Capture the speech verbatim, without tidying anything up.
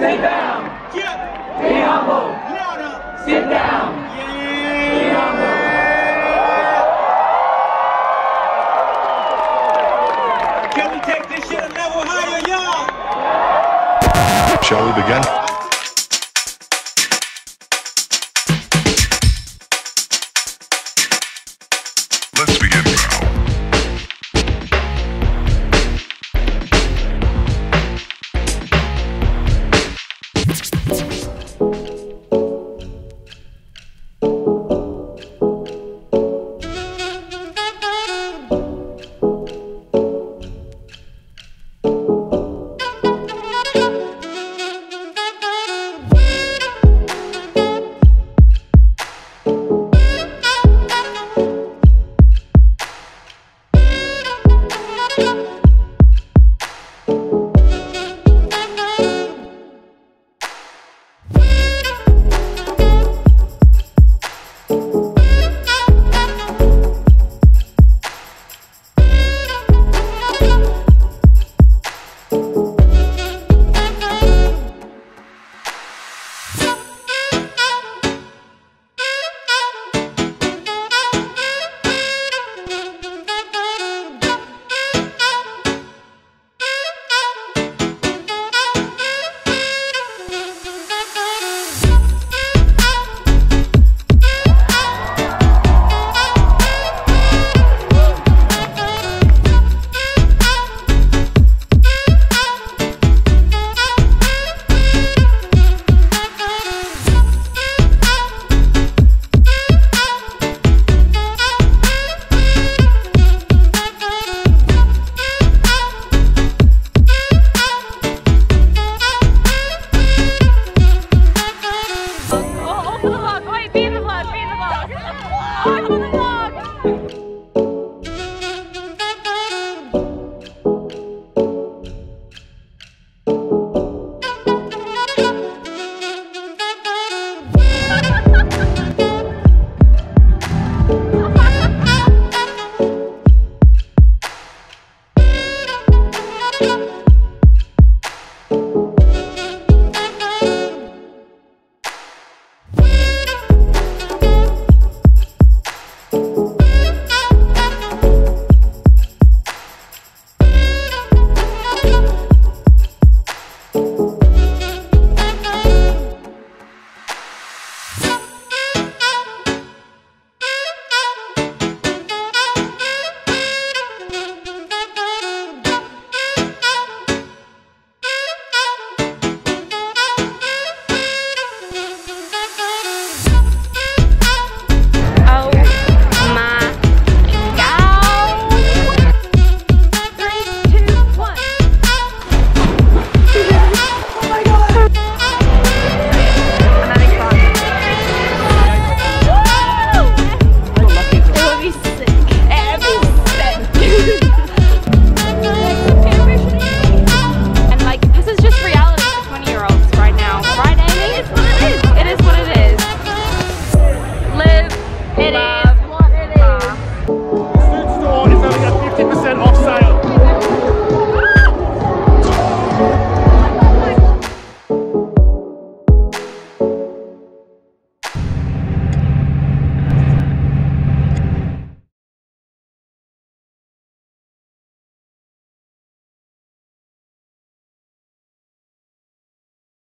Sit down. Yeah. Be humble. Louder. Sit down. Yeah. Be humble. Can we take this shit a level higher, y'all? Shall we begin?